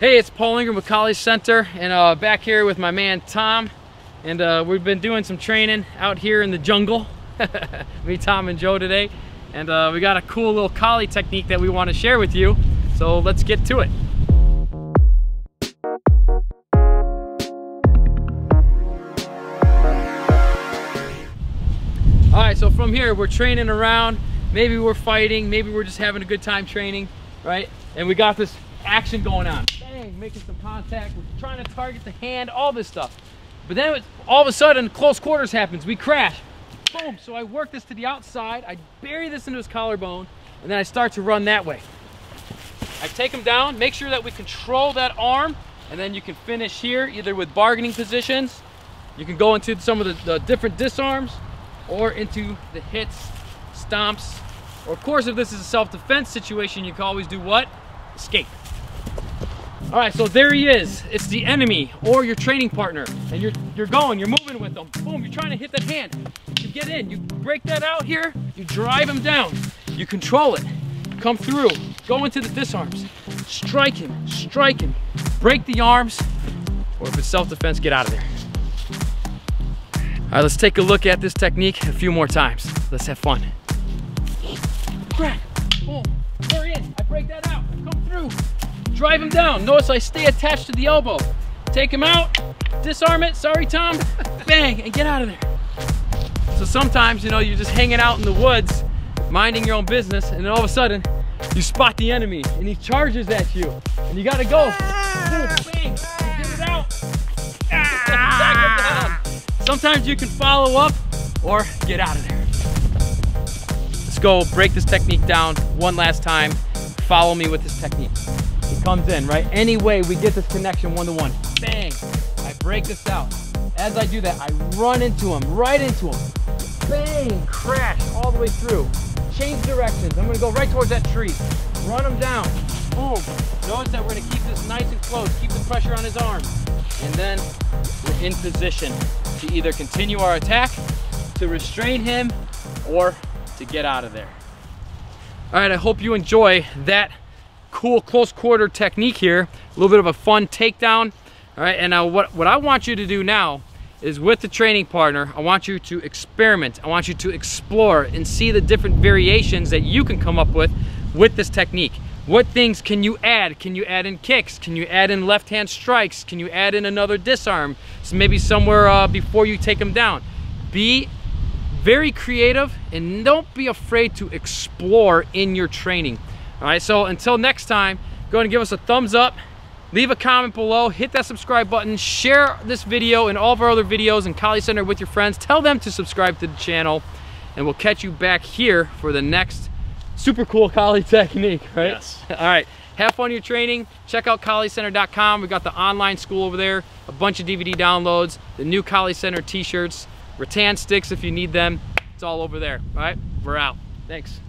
Hey, it's Paul Ingram with Kali Center, and back here with my man Tom, and we've been doing some training out here in the jungle. Me, Tom, and Joe today, and we got a cool little Kali technique that we want to share with you, so let's get to it. Alright, so from here we're training around, maybe we're fighting, maybe we're just having a good time training, right? And we got this action going on. Making some contact, we're trying to target the hand, all this stuff. But then all of a sudden, close quarters happens, we crash. Boom, so I work this to the outside, I bury this into his collarbone, and then I start to run that way. I take him down, make sure that we control that arm, and then you can finish here, either with bargaining positions, you can go into some of the different disarms, or into the hits, stomps, or of course if this is a self-defense situation, you can always do what? Escape. All right, so there he is. It's the enemy or your training partner. And you're going, you're moving with them. Boom, you're trying to hit that hand. You get in, you break that out here, you drive him down. You control it, come through, go into the disarms. Strike him, break the arms, or if it's self-defense, get out of there. All right, let's take a look at this technique a few more times. Let's have fun. Crack, boom, they're in. I break that out, come through. Drive him down. Notice I stay attached to the elbow. Take him out, disarm it, sorry Tom, bang, and get out of there. So sometimes, you know, you're just hanging out in the woods, minding your own business, and then all of a sudden, you spot the enemy, and he charges at you, and you gotta go. Boom, bang, get it out. Back him down. Sometimes you can follow up, or get out of there. Let's go break this technique down one last time. Follow me with this technique. It comes in, right? Any way we get this connection one-to-one. Bang! I break this out. As I do that, I run into him, right into him. Bang! Crash all the way through. Change directions. I'm gonna go right towards that tree. Run him down. Boom! Notice that we're gonna keep this nice and close. Keep the pressure on his arm. And then we're in position to either continue our attack, to restrain him, or to get out of there. All right, I hope you enjoy that cool close quarter technique here. A little bit of a fun takedown. All right, and now what I want you to do now is with the training partner, I want you to experiment. I want you to explore and see the different variations that you can come up with this technique. What things can you add? Can you add in kicks? Can you add in left hand strikes? Can you add in another disarm? So maybe somewhere before you take them down. Be very creative and don't be afraid to explore in your training. All right, so until next time, go ahead and give us a thumbs up, leave a comment below, hit that subscribe button, share this video and all of our other videos in Kali Center with your friends, tell them to subscribe to the channel, and we'll catch you back here for the next super cool Kali technique, right? Yes. All right, have fun in your training, check out KaliCenter.com, we got the online school over there, a bunch of DVD downloads, the new Kali Center t-shirts, rattan sticks if you need them, it's all over there, all right? We're out, thanks.